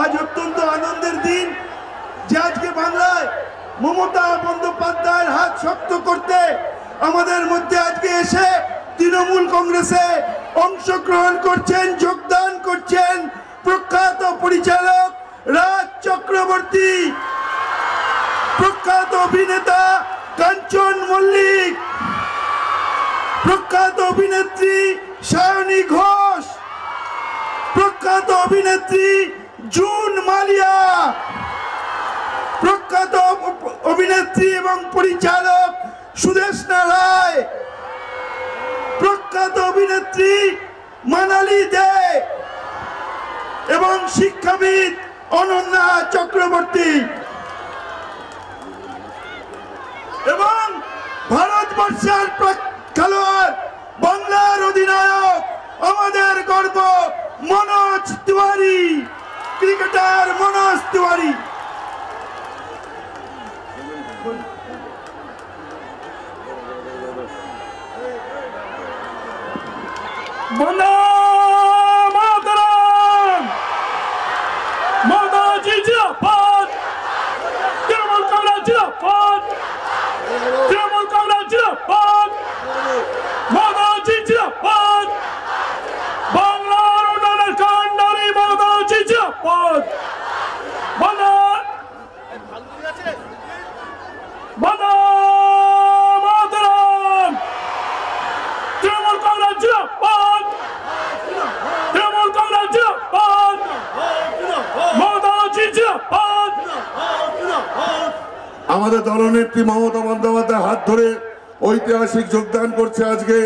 আজ অত্যন্ত আনন্দের দিন যে আজকে বাংলায় মমতা বন্দ্যোপাধ্যায়ের হাত শক্ত করতে আমাদের মধ্যে আজকে এসে তৃণমূল কংগ্রেসে অংশগ্রহণ করছেন, যোগদান করছেন প্রখ্যাত পরিচালক রাজ চক্রবর্তী, প্রখ্যাত অভিনেতা कंचन मल्लिक, प्रख्यात अभिनेत्री शायनी घोष, प्रख्यात अभिनेत्री जून मालिया, प्रख्यात अभिनेत्री एवं परिचालक सुदेशना रॉय, प्रख्यात अभिनेत्री मान्ना दे एवं शिक्षाविद अनन्या चक्रवर्ती एवं भारतवर्षर खेलोयाड़ बांग्लार अधिनायक आमादेर गर्व मनोज तिवारी, क्रिकेटर मनोज तिवारी। बंदा मातरम, माताजी जिंदाबाद, तृणमूल कांग्रेस जिंदाबाद, तृणमूल कांग्रेस जिंदाबाद, माताजी जिंदाबाद, बांग्ला उत्तराखंडी माताजी जिंदाबाद। बंदा बंदा मातरम, तृणमूल कांग्रेस जिंदाबाद, আমাদের দলনেত্রী মমতা বন্দ্যোপাধ্যায় হাত ধরে ঐতিহাসিক যোগদান করছে আজকে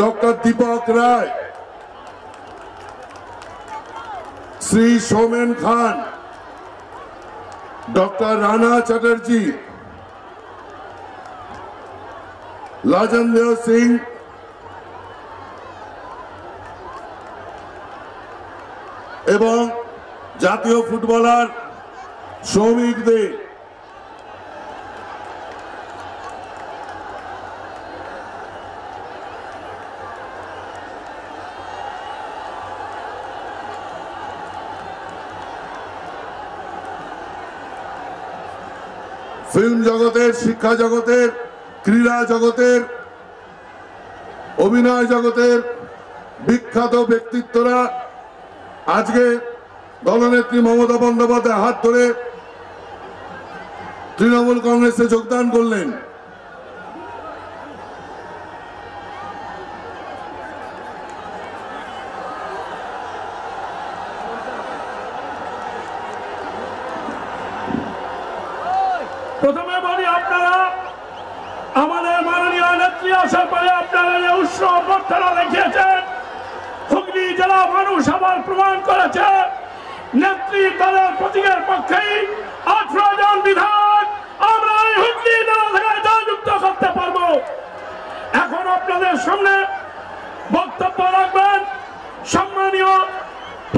ডক্টর দীপক রায়, শ্রী সোমেন খান, ডক্টর রাণা চটর্জি, লাজন দেव सिंह, এবং জাতীয় ফুটবলার সৌমিত দে। फिल्म जगतेर, शिक्षा जगतेर, क्रीड़ा जगतेर, अभिनय जगतेर विख्यात व्यक्तित्वरा आज के दलनेत्री ममता बंदोपाध्याय हाथ धरे तृणमूल कांग्रेस योगदान करलेन।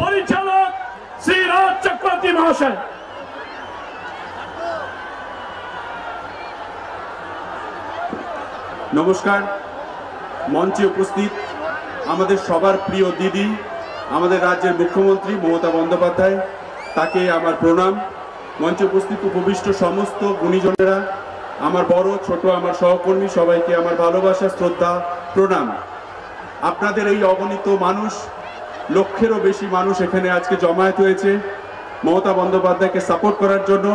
परिचालक श्री राज चक्रवर्ती महाशय, नमस्कार। मंचे उपस्थित आमादेर सबार प्रिय दीदी आमादेर राज्येर मुख्यमंत्री ममता बंदोपाध्याय, ताके आमार प्रणाम। मंचे उपस्थित उपविष्ट समस्त गुणीजनेरा, आमार बड़ो छोट आमार सहकर्मी सबाइके आमार भालोबासा, श्रद्धा, प्रणाम। आपनादेर एई अगणित मानुष, लक्षेरों बेशी मानुष एखाने आज के जमायत हुए ममता बंदोपाध्याय के सपोर्ट करार जोन्नो,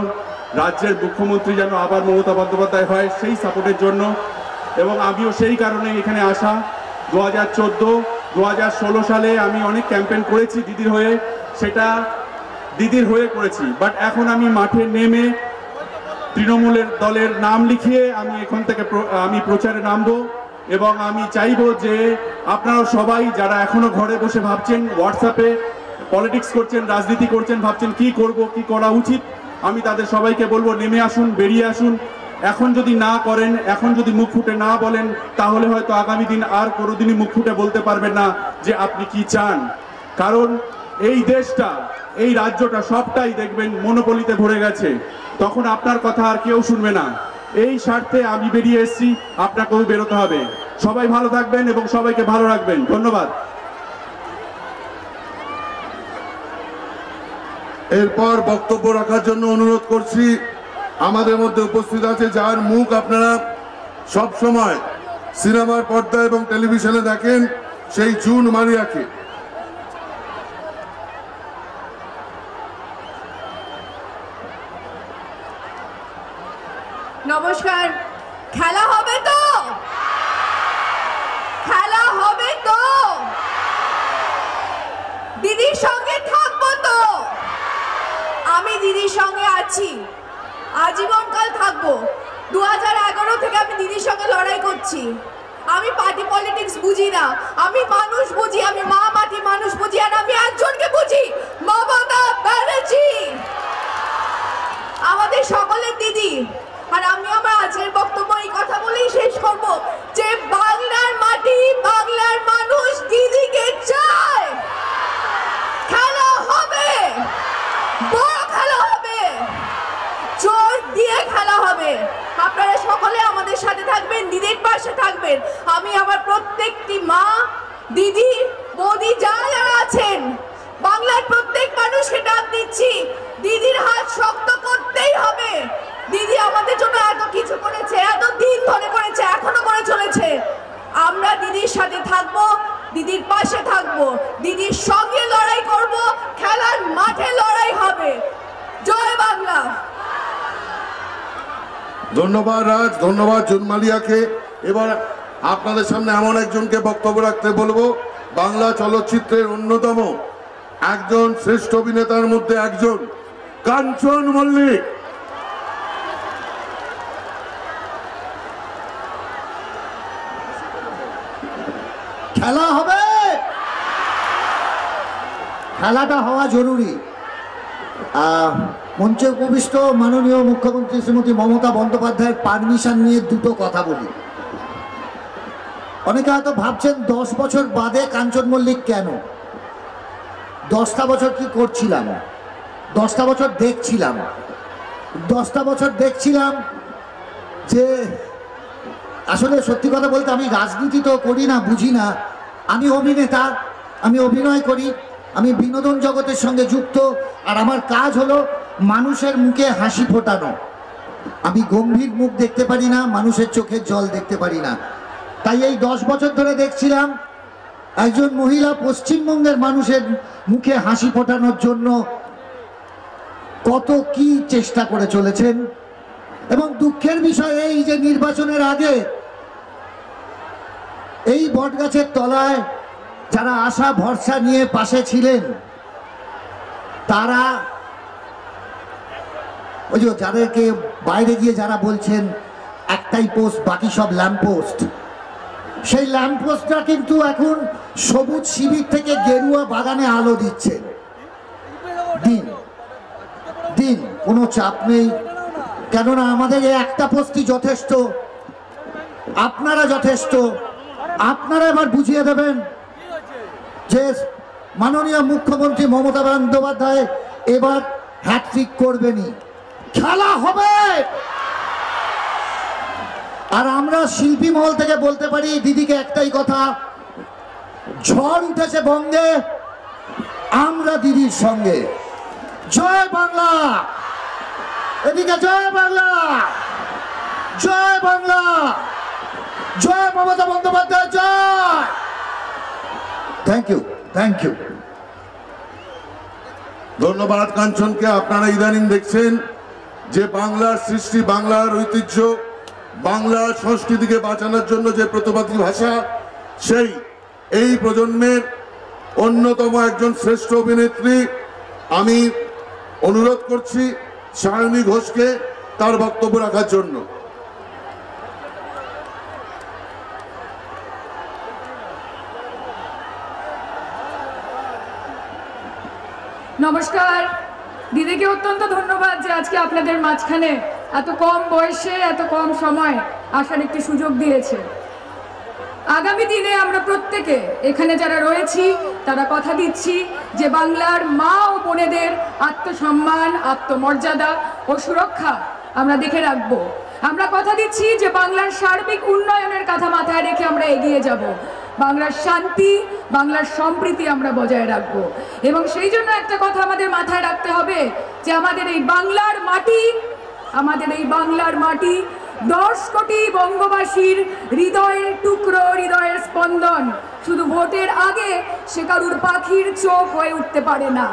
राज्येर मुख्यमंत्री जेन आबार ममता बंदोपाध्याय हय सेई सपोर्टेर जोन्नो, एबं आमिओ सेई कारणे एखाने आसा। 2014-2016 साले आमी अनेक कैम्पेन करेछि दिदिर हये, सेटा दिदिर हये करेछि, बाट एखन आमी माठे नेमे तृणमूलेर दलेर नाम लिखिए आमी एखन थेके प्रचारे नामबो। एवं आमी चाइबो जे आपनारा सबाई जारा एखोनो घरे बसे भाबछेन, व्हाट्सएपे पलिटिक्स करछेन, राजनीति करछेन, भाबछेन कि करबो, कि करा उचित, आमी तादेर सबाईके बोलबो नेमे आसुन, बेरिये आसुन। एखन जोदि ना करेन, एखन जोदि मुख फुटे ना बोलेन, ताहले हयतो आगामी दिन आर कोनोदिनई मुख फुटे बोलते पारबेन ना जे आपनि कि चान। कारण एई देशटा, एई राज्यटा सबटाई देखबेन मोनोपलिते भरे गेछे, तखन आपनार कथा आर केउ शुनबे ना। এই স্বার্থে আমি বেরিয়ে এসেছি, আপনাকেও বেরোতে হবে। সবাই ভালো থাকবেন এবং সবাইকে ভালো রাখবেন, ধন্যবাদ। এরপর বক্তব্য রাখার জন্য অনুরোধ করছি আমাদের মধ্যে উপস্থিত আছে যার মুখ আপনারা সব সময় সিনেমার পর্দা এবং টেলিভিশনে দেখেন সেই জুন মালিয়াকে। নমস্কার। খেলা হবে তো? খেলা হবে তো? দিদির সঙ্গে থাকবো তো? আমি দিদির সঙ্গে আছি, আজীবনকাল থাকবো। 2011 থেকে আমি দিদির সঙ্গে লড়াই করছি। আমি পার্টি পলিটিক্স বুঝি না, আমি মানুষ বুঝি, আমি মা মাটি মানুষ বুঝি, আর আমি একজনকে বুঝি, মমতা ব্যানার্জি, আমাদের সকলের দিদি। আর আমি আমার আজকের বক্তব্য এই কথা বলেই শেষ করব যে বাংলার মাটি, বাংলার মানুষ দিদিকে চায়। খেলা হবে, বড় খেলা হবে, জোর দিয়ে খেলা হবে। আপনারা সকলে আমাদের সাথে থাকবেন, দিদির পাশে থাকবেন। আমি আমার প্রত্যেকটি মা, দিদি, বৌদি যারা আছেন, বাংলার প্রত্যেক মানুষকে ডাক দিচ্ছি, দিদির হাত শক্ত করতেই হবে। দিদি আমাদের জন্য এত কিছু করেছে, এত দিন ধরে করেছে, এখনো করে চলেছে। আমরা দিদির সাথে থাকবো, দিদির পাশে থাকবো, দিদির সঙ্গে লড়াই করব। খেলার মাঠে লড়াই হবে। জয় বাংলা। ধন্যবাদ রাজ, ধন্যবাদ জুন মালিয়াকে। এবার আপনাদের সামনে এমন একজনকে বক্তব্য রাখতে বলবো, বাংলা চলচ্চিত্রের অন্যতম একজন শ্রেষ্ঠ অভিনেতার মধ্যে একজন কাঞ্চন মল্লিক। খেলা হবে, খেলাটা হওয়া জরুরি। মঞ্চে উপবিষ্ট মাননীয় মুখ্যমন্ত্রী শ্রীমতী মমতা বন্দ্যোপাধ্যায়ের পারমিশন নিয়ে দুটো কথা বলি। অনেকে হয়তো ভাবছেন 10 বছর বাদে কাঞ্চন মল্লিক কেন? 10টা বছর কি করছিলাম? 10টা বছর দেখছিলাম, 10টা বছর দেখছিলাম যে আসলে সত্যি কথা বলতে আমি রাজনীতি তো করি না, বুঝি না। আমি অভিনেতা, আমি অভিনয় করি, আমি বিনোদন জগতের সঙ্গে যুক্ত, আর আমার কাজ হলো মানুষের মুখে হাসি ফোটানো। আমি গম্ভীর মুখ দেখতে পারি না, মানুষের চোখের জল দেখতে পারি না। তাই এই 10 বছর ধরে দেখছিলাম একজন মহিলা পশ্চিমবঙ্গের মানুষের মুখে হাসি ফোটানোর জন্য কত কি চেষ্টা করে চলেছেন। এবং দুঃখের বিষয় এই যে নির্বাচনের আগে এই বটগাছের তলায় যারা আশা ভরসা নিয়ে পাশে ছিলেন, তারা ওই যে যাদেরকে বাইরে গিয়ে যারা বলছেন একটাই পোস্ট, বাকি সব ল্যাম্পপোস্ট, সেই ল্যাম্পপোস্টটা কিন্তু এখন সবুজ শিবির থেকে গেরুয়া বাগানে আলো দিচ্ছে। দিন দিন, কোনো চাপ নেই, কেননা আমাদের এই একটা পোস্টই যথেষ্ট। আপনারা যথেষ্ট, আপনারা এবার বুঝিয়ে দেবেন যে মাননীয় মুখ্যমন্ত্রী মমতা বন্দ্যোপাধ্যায় এবার হ্যাটট্রিক করবেনই। খেলা হবে। আর আমরা শিল্পী মহল থেকে বলতে পারি দিদিকে একটাই কথা, ঝড় উঠেছে বঙ্গে, আমরা দিদির সঙ্গে। জয় বাংলা। এদিকে জয় বাংলা, জয় বাংলা, জয় মমতা বন্দ্যোপাধ্যায়, জয়। Thank you, thank you. ধন্যবাদ কাঞ্চনকে। আপনারা ইদানিং দেখছেন যে বাংলার সৃষ্টি, বাংলার ঐতিহ্য, বাংলার সংস্কৃতিকে বাঁচানোর জন্য যে প্রতিবাদী ভাষা, সেই এই প্রজন্মের অন্যতম একজন শ্রেষ্ঠ অভিনেত্রী। আমি অনুরোধ করছি শায়নী ঘোষকে তার বক্তব্য রাখার জন্য। নমস্কার। দিদিকে অত্যন্ত ধন্যবাদ যে আজকে আপনাদের মাঝখানে এত কম বয়সে, এত কম সময় আসার একটি সুযোগ দিয়েছে। আগামী দিনে আমরা প্রত্যেকে এখানে যারা রয়েছি তারা কথা দিচ্ছি যে বাংলার মা ও বোনেদের আত্মসম্মান, আত্মমর্যাদা ও সুরক্ষা আমরা দেখে রাখব। আমরা কথা দিচ্ছি যে বাংলার সার্বিক উন্নয়নের কথা মাথায় রেখে আমরা এগিয়ে যাব। बांगलार शांति बांगलार सम्प्रीति आमरा बजाय राखबो एवं सेई जोन्नो एकटा कथा आमादेर माथाय राखते होबे जे आमादेर एई बांगलार माटी 10 कोटी बंगबासीर हृदयेर टुकरो हृदयेर स्पंदन शुधु भोटेर आगे शेकारुर पाखिर चोख हये उठते पारे ना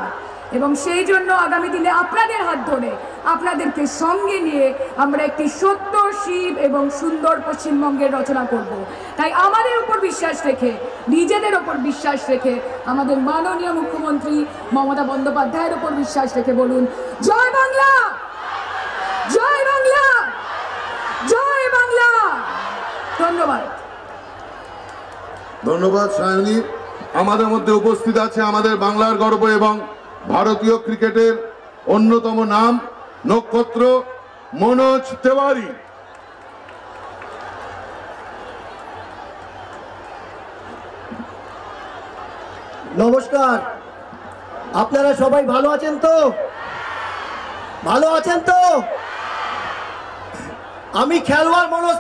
एवं सेई जोन्नो आगामी दिने आपनादेर हाथ धरे आपनादेरके संगे निये आमरा एकटी सत्य शिव एवं सुंदर पश्चिमबंगेर रचना करब। ताई आमादेर उपर विश्वास रेखे निजेदेर उपर विश्वास रेखे आमादेर माननीय मुख्यमंत्री ममता बन्दोपाध्यायेर उपर विश्वास रेखे बोलुन जय बांगला जय बांगला जय बांगला। धन्यवाद धन्यवाद शायनी आमादेर मध्ये उपस्थित आछे आमादेर बांगलार गर्व एवं भारतीय क्रिकेटेर अन्यतम नाम नक्षत्र मनोज तिवारी। नमस्कार आपनारा सबाई भालो आछेन तो आमी खेलोयाड़ मनोज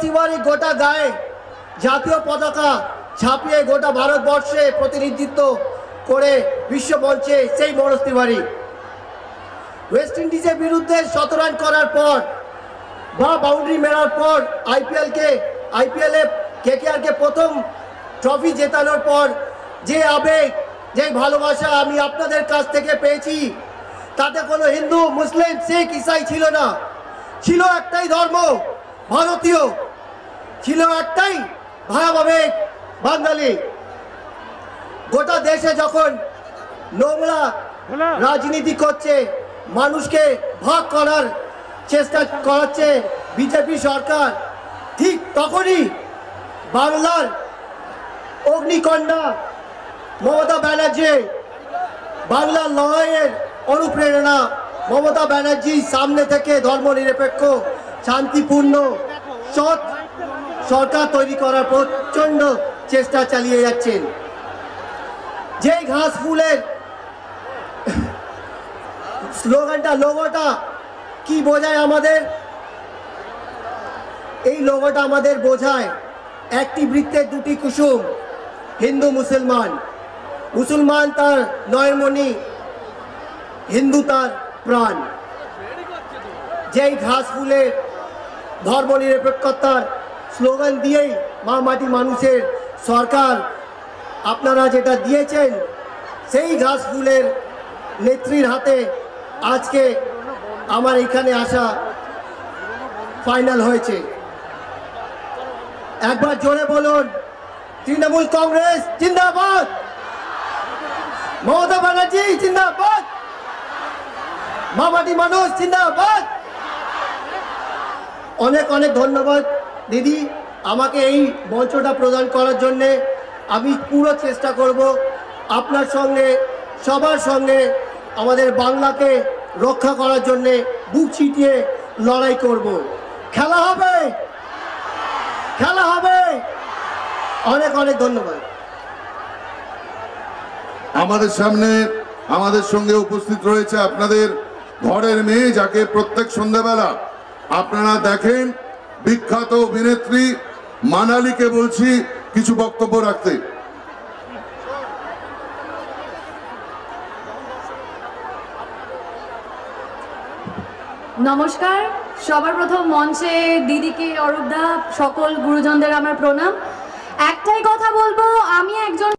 तिवारी गोटा गाए जातीय पताका छापिए गोटा भारतवर्षे प्रतिनिधित्व करे विश्व मंचे सेई मनोज तिवारी वेस्ट इंडिजर बिरुद्धे 17 रान करार पर बाउंड्री मारार पर आईपीएल केकेआर के प्रथम ट्रफी जेतानोर पर जे आवेग जे भालोबासा आमी आपनादेर काछ थेके पेयेछि ताते कोनो हिंदू मुसलिम सिख ईसाई छिलो ना, छिलो एकटाई धर्म भारतीय, छिलो एकटाई भावावेग बांगाली। गोटा देशे जखन नोंगला राजनीति करछे মানুষকে ভাগ করার চেষ্টা করছে বিজেপি সরকার ঠিক তখনই বাংলার অগ্নিকন্যা মমতা ব্যানার্জি বাংলা লড়াইয়ের অনুপ্রেরণা মমতা ব্যানার্জি সামনে থেকে ধর্মনিরপেক্ষ শান্তিপূর্ণ সৎ সরকার তৈরি করার প্রচণ্ড চেষ্টা চালিয়ে যাচ্ছেন। যে ঘাস ফুলের स्लोगानटा लोगोटा कि बोझाय आमादेर एई लोगोटा आमादेर बोझाय एकटी वृत्ते दुटी कुसुम हिंदू मुसलमान मुसलमान तार नयनमणि हिंदू तार प्राण। जेई घास फुले धर्मनिरपेक्षतार स्लोगान दिएई मा माटी मानुषेर सरकार आपनारा जेटा दिएछेन सेई घास फुलेर नेत्रीर हाथे आज के आमार एखाने आशा फाइनल होयेछे। एक बार जोरे बोलुन तृणमूल कांग्रेस जिंदाबाद ममता बनर्जी जिंदाबाद मामाटी मानुष जिंदाबाद। अनेक अनेक धन्यवाद दीदी आमाके एई मंचटा प्रदान करार जन्य। आमी पुरो चेष्टा करब आपनार संगे सबार संगे आमादेर बांगलाके रक्षा करार जन्य बुक छिटिए लड़ाई करब। खेला हबे अनेक अनेक धन्यवाद। आमादेर सामने आमादेर संगे उपस्थित रयेछे आपनादेर घरेर मेये जाके प्रत्येक सन्ध्याबेला आपनारा देखेन विख्यात अभिनेत्री मानालीके बोलछि किछु बक्तब्य राखते। नमस्कार सबार प्रथम मंचे दीदी के अरूपदा सकल गुरुजन प्रणाम। एकटाई कथा बोलबो आमी एकजन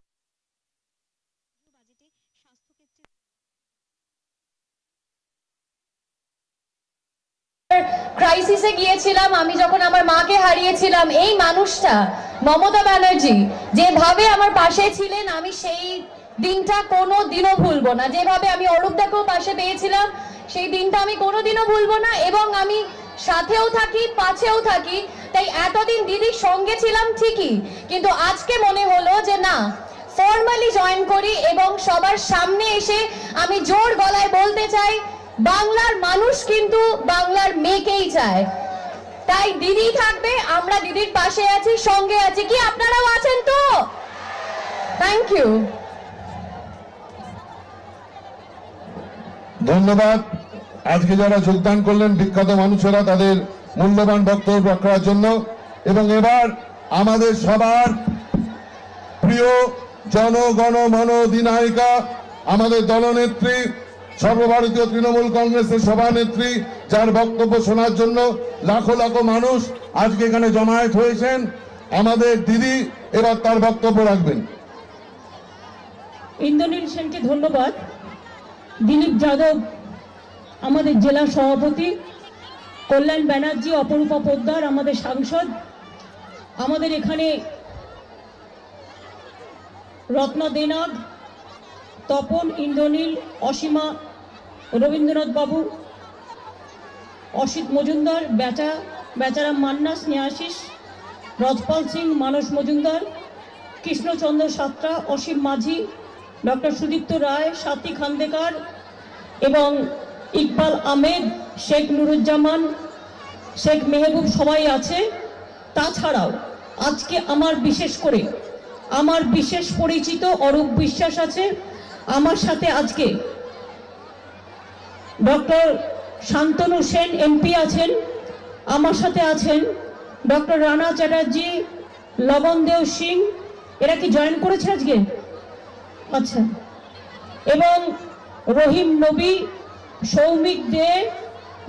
क्राइसिसे गिएছিলাম आमी जखन आमार माके हारिएছিলাম এই মানুষটা ममता बनर्जी যেভাবে আমার পাশে ছিলেন আমি সেই দিনটা কোনোদিনও ভুলবো না। যেভাবে আমি অরূপদাকেও পাশে পেয়েছিলাম সেই দিনটা আমি কোনোদিনও ভুলবো না এবং আমি সাথেও থাকি পাশেও থাকি। তাই এতদিন দিদির সঙ্গে ছিলাম ঠিকই কিন্তু আজকে মনে হলো যে না ফর্মালি জয়েন করি এবং সবার সামনে এসে আমি জোর গলায় বলতে চাই বাংলার মানুষ কিন্তু বাংলার মেয়েকেই চায়। তাই দিদি থাকবে আমরা দিদির পাশে আছি সঙ্গে আছি কি আপনারাও আছেন তো। থ্যাংক ইউ धन्यवाद। आज के जरा योगदान करलें विख्यात मानुषेरा तादेर मूल्यवान बक्तव्य रखार जोन्नो एबं एबार আমাদের সবার প্রিয় জনগণ মন অধিনায়িকা আমাদের দলনেত্রী সর্বভারতীয় তৃণমূল কংগ্রেসের সভানেত্রী যার বক্তব্য শোনার জন্য লাখো লাখো মানুষ আজকে এখানে জমায়েত হয়েছেন আমাদের দিদি এবার তার বক্তব্য রাখবেন इंद्रनील सेन के धन्यवाद दिलीप यादव हमारे जिला सभापति कल्याण बनार्जी अपरूपा पोद्दार हमारे सांसद हमारे एखाने रत्न देना तपन इंद्रनील असीमा रवीन्द्रनाथ बाबू अशित मजूमदार बेचारा मान्ना स्नेहशी राजपाल सिंह मानस मजूमदार कृष्णचंद्र छा अशित माझी डॉक्टर सुदीप्त राय साथी खानदेकार इकबाल आहमद शेख नुरुज्जामान शेख मेहबूब सबाई आछे ताछाड़ाओ आज के आमार विशेष करे आमार विशेष परिचित अरूप विश्वास आछे आमार साथे आज के डॉक्टर शांतनु सेन एमपी आछेन आमार साथे आछेन डॉक्टर राणा चटर्जी लवन देव सिंह एरा कि जॉइन करेछे आज के अच्छा एवं रहीम नबी सौमित दे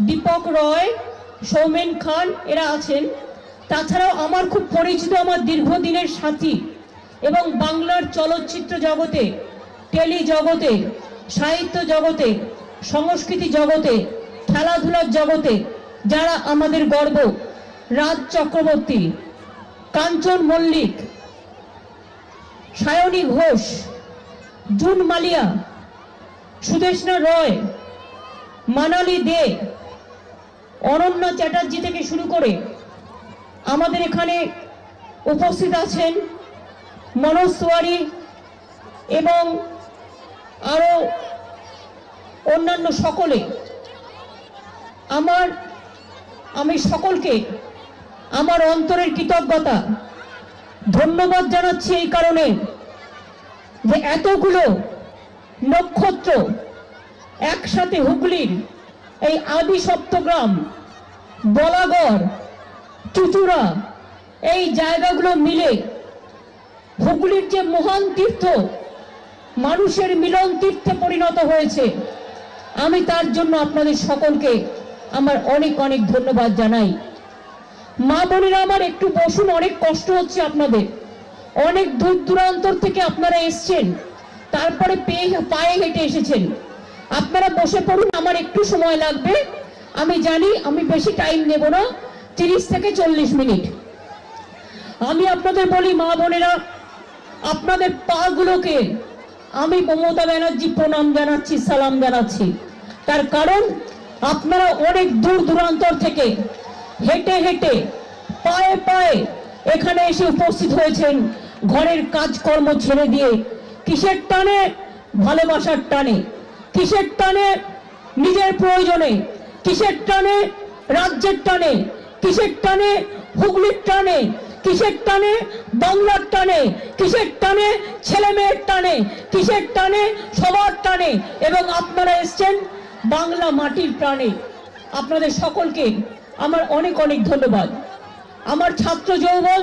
दीपक राय सोमेन खान एरा आछेन ताछाड़ाओ आमार खूब परिचित आमार दीर्घदिनेर साथी एवं बांगलार चलच्चित्र जगते टेली जगते साहित्य जगते संस्कृति जगते खेलाधूलार जगते जारा आमादेर गर्व राज चक्रवर्ती कंचन मल्लिक शायनी घोष जून मालिया सुदेशना रॉय मानाली दे अनन्या चटर्जी থেকে শুরু করে আমাদের এখানে উপস্থিত আছেন মনোজ তিওয়ারি এবং আরো অন্যান্য সকলে আমি সকলকে আমার অন্তরের কৃতজ্ঞতা ধন্যবাদ জানাচ্ছি এই কারণে যে এতগুলো নক্ষত্র একসাথে হুগলির এই আদি সপ্তগ্রাম বলাগড় চুচুড়া এই জায়গাগুলো মিলে হুগলির যে মহান তীর্থ মানুষের মিলন তীর্থে পরিণত হয়েছে আমি তার জন্য আপনাদের সকলকে আমার অনেক অনেক ধন্যবাদ জানাই মা বোনেরা আমার একটু বসুন অনেক কষ্ট হচ্ছে আপনাদের অনেক দূর দূরান্তর থেকে আপনারা এসেছেন তারপরে পায়ে হেঁটে এসেছেন আপনারা বসে পড়ুন আমার একটু সময় লাগবে আমি জানি আমি বেশি টাইম নেব না 30 থেকে 40 মিনিট আমি আপনাদের বলি মা বোনেরা আপনাদের পা গুলোকে আমি মমতা ব্যানার্জি প্রণাম জানাচ্ছি সালাম জানাচ্ছি তার কারণ আপনারা অনেক দূর দূরান্তর থেকে হেঁটে হেঁটে পায়ে পায়ে এখানে এসে উপস্থিত হয়েছেন ঘরের কাজকর্ম ছেড়ে দিয়ে কিসের টানে ভালোবাসার টানে কিসের টানে নিজের প্রয়োজনে কিসের টানে রাজ্যের টানে কিসের টানে হুগলির টানে কিসের টানে বাংলার টানে কিসের টানে ছেলেমেয়ের টানে কিসের টানে সবার টানে এবং আপনারা এসেছেন বাংলা মাটির প্রাণে আপনাদের সকলকে আমার অনেক অনেক ধন্যবাদ আমার ছাত্র যৌবন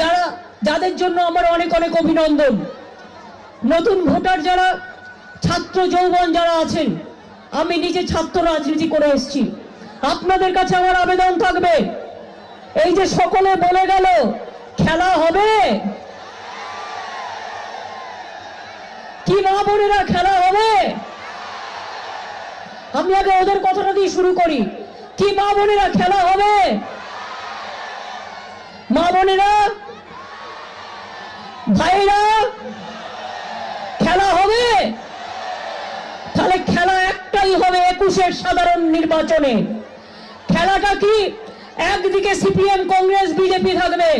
যারা যাদের জন্য আমার অনেক অনেক অভিনন্দন নতুন ভোটার যারা ছাত্র যৌবন যারা আছেন আমি নিজে ছাত্র রাজনীতি করে এসেছি আপনাদের কাছে আমার আবেদন থাকবে এই যে সকলে বলে গেল খেলা হবে কি মা বোনেরা খেলা হবে আমি আগে ওদের কথাটা দিয়ে শুরু করি কি মা বোনেরা খেলা হবে মা বোনেরা ভাইরা খেলা হবে তাহলে খেলা একটাই হবে ২১-এর সাধারণ নির্বাচনে খেলাটা কি একদিকে সিপিএম কংগ্রেস বিজেপি থাকবে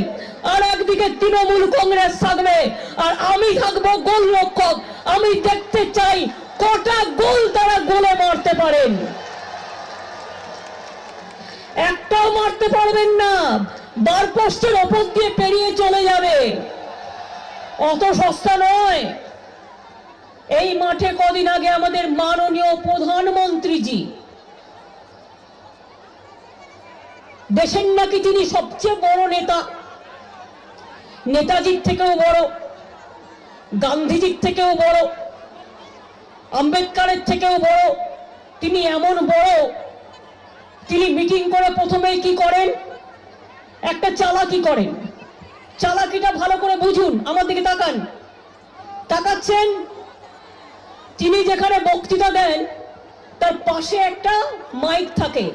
আর একদিকে তৃণমূল কংগ্রেস থাকবে আর আমি থাকবো গোলরক্ষক আমি দেখতে চাই কটা গোল তারা গোলে মারতে পারেন একটাও মারতে পারবেন না বার পোস্টের ওপর দিয়ে পেরিয়ে চলে যাবে অত সস্তা নয় এই মাঠে কদিন আগে আমাদের মাননীয় প্রধানমন্ত্রীজি দেশের নাকি তিনি সবচেয়ে বড় নেতা नेताजी থেকেও বড়, गांधीजी থেকেও বড়, আম্বেদকরের থেকেও বড়। তিনি এমন বড়, তিনি মিটিং করে প্রথমেই কি করেন, একটা চালাকি করেন। চালাকিটা ভালো করে বুঝুন, আমার দিকে তাকান, তাকাচ্ছেন। তিনি যেখানে বক্তৃতা দেন তার পাশে একটা মাইক থাকে,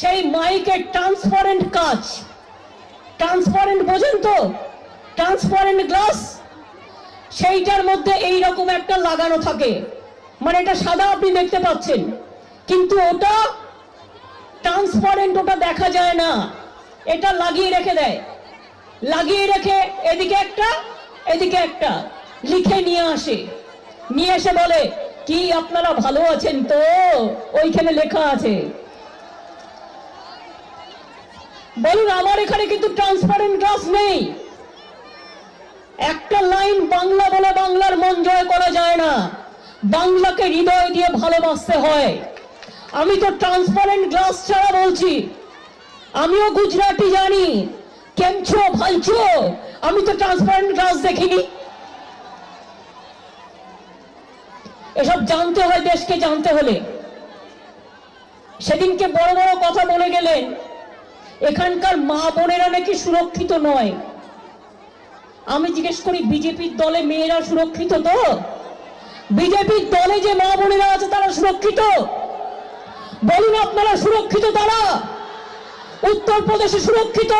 সেই মাইকে ট্রান্সপারেন্ট কাচ, ট্রান্সপারেন্ট বোঝেন তো, ট্রান্সপারেন্ট গ্লাস, সেইটার মধ্যে এই রকম একটা লাগানো থাকে, মানে এটা সাদা আপনি দেখতে পাচ্ছেন, কিন্তু ওটা ট্রান্সপারেন্ট, ওটা দেখা যায় না, এটা লাগিয়ে রেখে দেয়। লাগিয়ে রেখে এদিকে একটা এদিকে একটা লিখে নিয়ে আসে, নিয়ে এসে বলে কি আপনারা ভালো আছেন তো, ওইখানে লেখা আছে। বলুন আমার এখানে কিন্তু ট্রান্সপারেন্ট গ্লাস নেই। একটা লাইন বাংলা বলে বাংলার মন জয় করা যায় না, বাংলাকে হৃদয় দিয়ে ভালোবাসতে হয়। আমি তো ট্রান্সপারেন্ট গ্লাস ছাড়া বলছি, আমিও গুজরাটি জানি, কেমছো ভালছো, আমি তো ট্রান্সপারেন্ট গ্লাস দেখিনি। এসব জানতে হয় দেশকে জানতে হলে। সেদিনকে বড় বড় কথা বলে গেলেন, এখানকার মা বোনেরা নাকি সুরক্ষিত নয়। আমি জিজ্ঞেস করি, বিজেপির দলে মেয়েরা সুরক্ষিত তো? বিজেপির দলে যে মা বোনেরা আছে তারা সুরক্ষিত? বলুন আপনারা সুরক্ষিত? তারা উত্তর প্রদেশে সুরক্ষিত,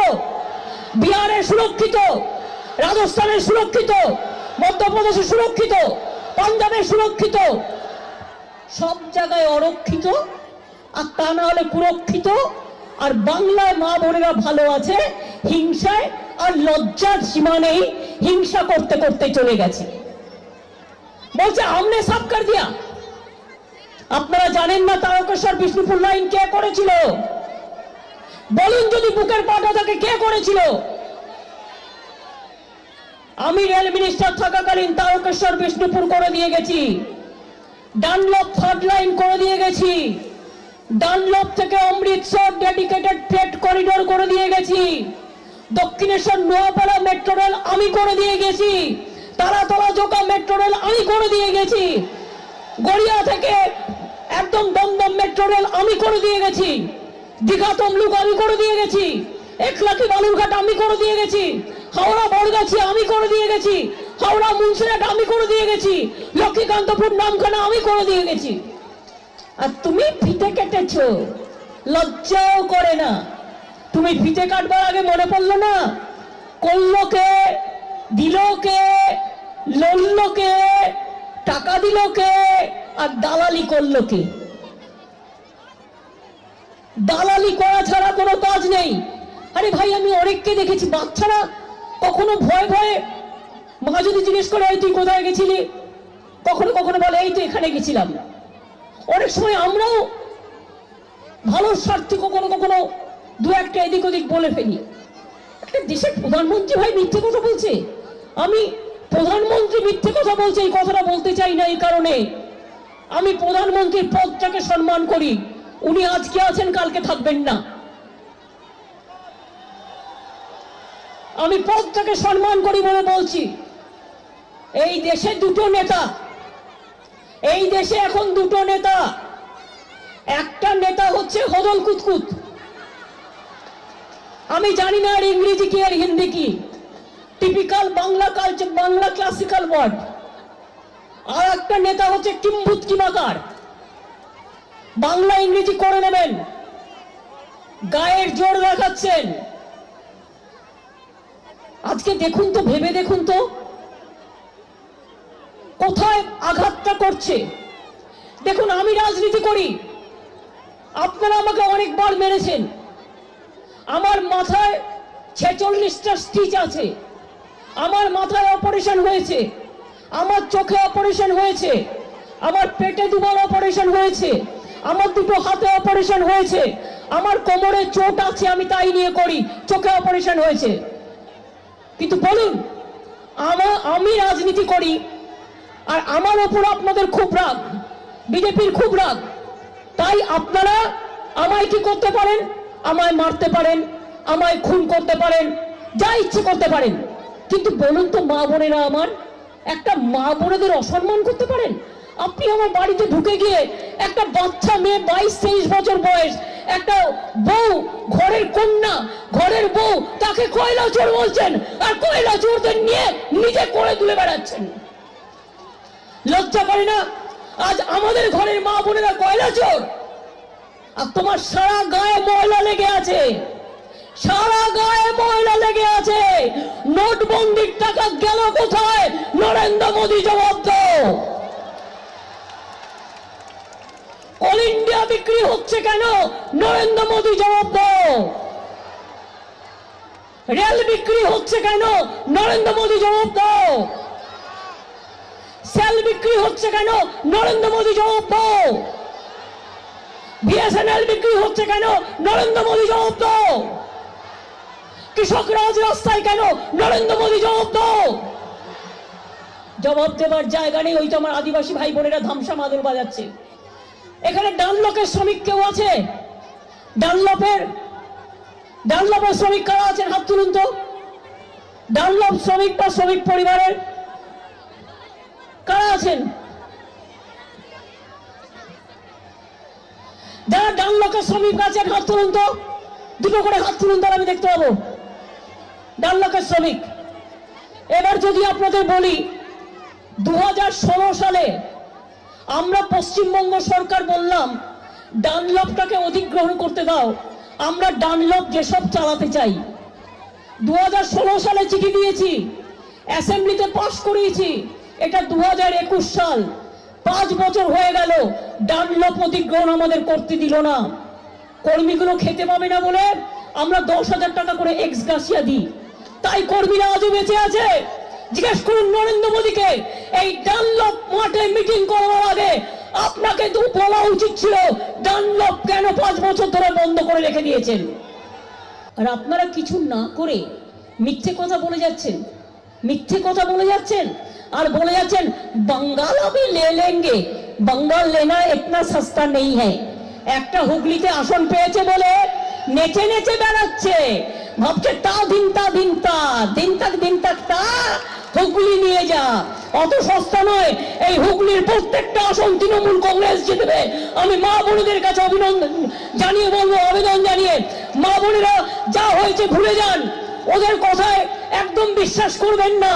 বিহারে সুরক্ষিত, রাজস্থানে সুরক্ষিত, মধ্যপ্রদেশে সুরক্ষিত, পাঞ্জাবে সুরক্ষিত, সব জায়গায় অরক্ষিত, আর তা না হলে কুরক্ষিত। আর বাংলায় মা বোনেরা ভালো আছে, হিংসায় আর লজ্জার সীমা নেই, হিংসা করতে করতে চলে গেছে। বলছে আমনে সাফ কর দিয়া। আপনারা জানেন না তারকেশ্বর বিষ্ণুপুর লাইন কে করেছিল? বলুন যদি বুকের পাটা থাকে কে করেছিল? আমি রেল মিনিস্টার থাকাকালীন তারকেশ্বর বিষ্ণুপুর করে দিয়ে গেছি, ডানলপ থার্ড লাইন করে দিয়ে গেছি, ডানলপ থেকে অমৃতসর ডেডিকেটেড ফ্রেট করিডোর করে দিয়ে গেছি, দক্ষিণেশ্বর নোয়াপাড়া মেট্রো রেল আমি করে দিয়ে গেছি, তারাতলা জোকা মেট্রো রেল আমি করে দিয়ে গেছি, গড়িয়া থেকে একদম দমদম মেট্রো রেল আমি করে দিয়ে গেছি, দীঘা তমলুক আমি করে দিয়ে গেছি, একলাকি বালুরঘাট আমি করে দিয়ে গেছি, হাওড়া বড়গাছি আমি করে দিয়ে গেছি, হাওড়া মুন্সিরহাট আমি করে দিয়ে গেছি, লক্ষ্মীকান্তপুর নামখানা আমি করে দিয়ে গেছি। আর তুমি ফিতে কেটেছ, লজ্জাও করে না। তুমি ফিতে কাটবার আগে মনে পড়লো না করলো কে, দিল কে, লড়ল কে, টাকা দিল কে, আর দালালি করলো কে? দালালি করা ছাড়া কোনো কাজ নেই। আরে ভাই, আমি অনেককে দেখেছি বাচ্চারা কখনো ভয় ভয়ে, মা যদি জিজ্ঞেস করে এই তুই কোথায় গেছিলি, কখনো কখনো বলে এই তো এখানে গেছিলাম। অনেক সময় আমরাও ভালো স্বার্থে কখনো কখনো দু একটা এদিক ওদিক বলে ফেলি। একটা দেশের প্রধানমন্ত্রী ভাই মিথ্যে কথা বলছে। আমি প্রধানমন্ত্রী মিথ্যে কথা বলছে এই কথাটা বলতে চাই না, এই কারণে আমি প্রধানমন্ত্রীর পদটাকে সম্মান করি। উনি আজকে আছেন, কালকে থাকবেন না। আমি পদটাকে সম্মান করি বলে বলছি। এই দেশে দুটো নেতা, এই দেশে এখন দুটো নেতা। একটা নেতা হচ্ছে হদল কুতকুত, আমি জানি না আর ইংরেজি কি আর হিন্দি কি, typical Bangla culture, Bangla classical word. আর একটা নেতা হচ্ছে কিম্ভূত কিমাকার, বাংলা ইংরেজি করে নেবেন, গায়ের জোর দেখাচ্ছেন। আজকে দেখুন তো, ভেবে দেখুন তো কোথায় আঘাতটা করছে। দেখুন, আমি রাজনীতি করি, আপনারা আমাকে অনেকবার মেরেছেন। আমার মাথায় 46টা স্টিচ আছে, আমার মাথায় অপারেশন হয়েছে, আমার চোখে অপারেশন হয়েছে, আমার পেটে দুবার অপারেশন হয়েছে, আমার দুটো হাতে অপারেশন হয়েছে, আমার কোমরে চোট আছে, আমি তাই নিয়ে করি, চোখে অপারেশন হয়েছে। কিন্তু বলুন, আমি রাজনীতি করি আর আমার ওপর আপনাদের খুব রাগ, বিজেপির খুব রাগ। তাই আপনারা আমায় কি করতে পারেন, আমায় মারতে পারেন, আমায় খুন করতে পারেন, যা ইচ্ছে করতে পারেন। কিন্তু বলুন তো মা বোনেরা আমার একটা মা বোনদের অসম্মান করতে পারেন? আপনি আমার বাড়িতে ঢুকে গিয়ে একটা বাচ্চা মেয়ে 22-23 বছর বয়স একটা বউ ঘরের কন্যা ঘরের বউ তাকে কয়লা চোর বলছেন আর কয়লা চোরদের নিয়ে নিজে করে তুলে বেড়াচ্ছেন। লজ্জা করে না? আজ আমাদের ঘরের মা বোনেরা কয়লা চোর আর তোমার সারা গায়ে ময়লা লেগে আছে, সারা গায়ে ময়লা লেগে আছে। নোটবন্দির টাকা গেল কোথায়? নরেন্দ্র মোদি জবাব দাও। অল ইন্ডিয়া বিক্রি হচ্ছে কেন? নরেন্দ্র মোদি জবাব দাও। রেল বিক্রি হচ্ছে কেন? নরেন্দ্র মোদি জবাব দাও। সেল বিক্রি হচ্ছে কেন? নরেন্দ্র মোদি জবাব দাও। বিএসএনএল বিক্রি হচ্ছে কেন? নরেন্দ্র মোদি জবাব দাও। কৃষকরা আজ রাস্তায় কেন? নরেন্দ্র মোদি জবাব দাও। জবাব দেওয়ার জায়গা নেই। ওই তো আমার আদিবাসী ভাই বোনেরা ধামসা মাদুর বাজাচ্ছে। এখানে ডানলপের শ্রমিক কেউ আছে? ডানলপের শ্রমিক কারা আছেন? হাত তুলুন তো। ডানলপ শ্রমিক বা শ্রমিক পরিবারের কারা আছেন? যারা ডানলপের শ্রমিক আছেন হাত তুলুন তো। দুটো করে হাত তুলুন তারা আমি দেখতে পাবো। ডানলপের শ্রমিক। এবার যদি আপনাদের বলি 2016 সালে আমরা পশ্চিমবঙ্গ সরকার বললাম ডানলপটাকে অধিগ্রহণ করতে দাও, আমরা ডানলপ যেসব চালাতে চাই। 2016 সালে চিঠি দিয়েছি, অ্যাসেম্বলিতে পাশ করিয়েছি। এটা 2021 সাল, 5 বছর হয়ে গেল ডানলপ অধিগ্রহণ আমাদের করতে দিল না। কর্মীগুলো খেতে পাবে না বলে আমরা 10,000 টাকা করে এক্স গ্রাসিয়া দিই, তাই কর্মীরা আজও বেঁচে আছে। জিজ্ঞেস করুন নরেন্দ্র মোদীকে এই ডানলপ মাঠে মিটিং করার আগে আপনাকে তো বলা উচিত ছিল ডানলপ কেন 5 বছর ধরে বন্ধ করে রেখে দিয়েছেন। আর আপনারা কিছু না করে মিথ্যে কথা বলে যাচ্ছেন, মিথ্যে কথা বলে যাচ্ছেন আর বলে যাচ্ছেন বাঙ্গাল আমি লে লেঙ্গে। বাঙ্গাল লেনা এতনা সস্তা নেই হ্যাঁ। একটা হুগলিতে আসন পেয়েছে বলে নেচে নেচে বেড়াচ্ছে, ভাবছে তা দিন তা দিন তা দিন তাক দিন তাক তা হুগলি নিয়ে যা, অত সস্তা নয়। এই হুগলির প্রত্যেকটা আসন তৃণমূল কংগ্রেস জিতবে। আমি মা বোনদের কাছে অভিনন্দন জানিয়ে বলবো, আবেদন জানিয়ে, মা বোনেরা যা হয়েছে ভুলে যান, ওদের কথায় একদম বিশ্বাস করবেন না।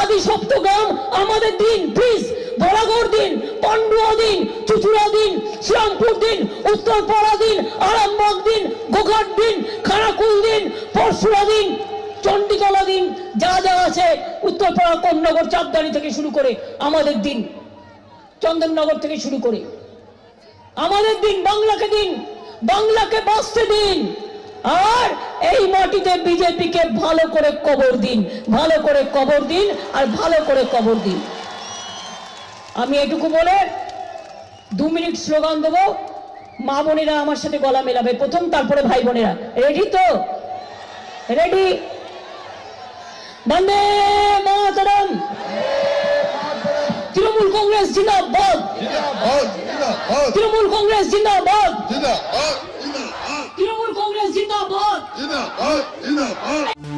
আদি সপ্তগ্রাম আমাদের দিন, প্লিজ বরাগড় দিন, পান্ডুয়া দিন, চুচুড়া দিন, শ্রীরামপুর দিন, উত্তরপাড়া দিন, আরামবাগ দিন, গোঘাট দিন, খানাকুল দিন, পরশুরা দিন, চণ্ডীতলা দিন, যা যা আছে উত্তরপাড়া, কোন্নগর, চাঁদদানি থেকে শুরু করে আমাদের দিন, চন্দননগর থেকে শুরু করে আমাদের দিন, বাংলাকে দিন, বাংলাকে বাঁচতে দিন। আর এই মাটিতে বিজেপিকে ভালো করে কবর দিন, ভালো করে কবর দিন আর ভালো করে কবর দিন। আমি এটুকু বলে 2 মিনিট স্লোগান দেব, মা বোনেরা আমার সাথে গলা মেলাবে প্রথম, তারপরে ভাই বোনেরা। রেডি তো? রেডি? বন্দে মাতরম। তৃণমূল কংগ্রেস জিন্দাবাদ, তৃণমূল কংগ্রেস জিন্দাবাদ, তৃণমূল কংগ্রেস জিন্দাবাদ।